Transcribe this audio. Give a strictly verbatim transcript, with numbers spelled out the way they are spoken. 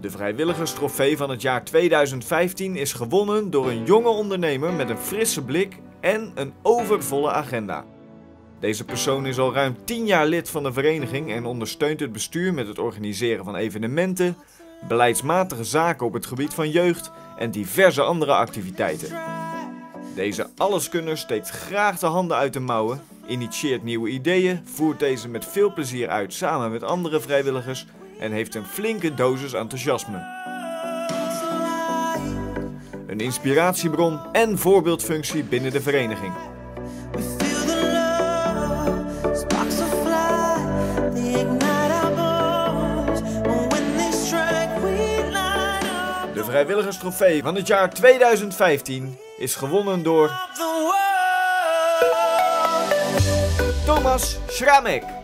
De Vrijwilligerstrofee van het jaar tweeduizend vijftien is gewonnen door een jonge ondernemer met een frisse blik en een overvolle agenda. Deze persoon is al ruim tien jaar lid van de vereniging en ondersteunt het bestuur met het organiseren van evenementen, beleidsmatige zaken op het gebied van jeugd en diverse andere activiteiten. Deze alleskunner steekt graag de handen uit de mouwen, initieert nieuwe ideeën, voert deze met veel plezier uit samen met andere vrijwilligers en heeft een flinke dosis enthousiasme. Een inspiratiebron en voorbeeldfunctie binnen de vereniging. De Vrijwilligerstrofee van het jaar tweeduizend vijftien is gewonnen door Thomas Srámek.